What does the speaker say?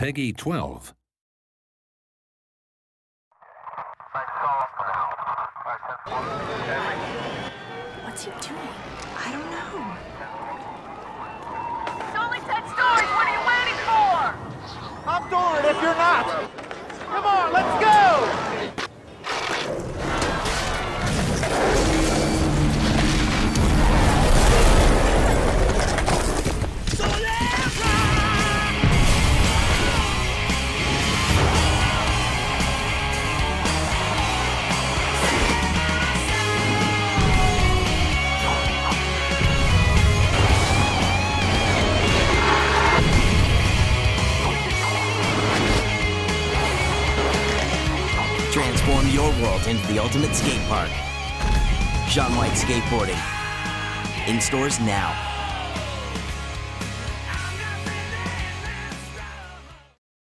Peggy 12. What's he doing? I don't know. It's only 10 stories. What are you waiting for? I'm doing it if you're not. Come on, let's go. Transform your world into the ultimate skate park. Shaun White Skateboarding. In stores now.